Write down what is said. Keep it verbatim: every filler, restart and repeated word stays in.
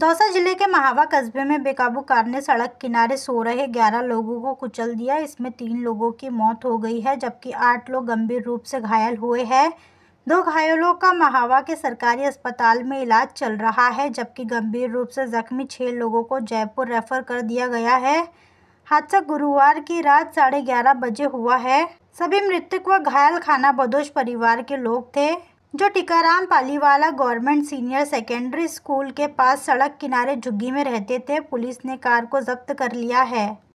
दौसा जिले के महावा कस्बे में बेकाबू कार ने सड़क किनारे सो रहे ग्यारह लोगों को कुचल दिया। इसमें तीन लोगों की मौत हो गई है जबकि आठ लोग गंभीर रूप से घायल हुए हैं। दो घायलों का महावा के सरकारी अस्पताल में इलाज चल रहा है जबकि गंभीर रूप से जख्मी छः लोगों को जयपुर रेफर कर दिया गया है। हादसा गुरुवार की रात साढ़े ग्यारह बजे हुआ है। सभी मृतक व घायल खाना बदोश परिवार के लोग थे जो Tikaram Paliwala government senior secondary school के पास सड़क किनारे झुग्गी में रहते थे। पुलिस ने कार को जब्त कर लिया है।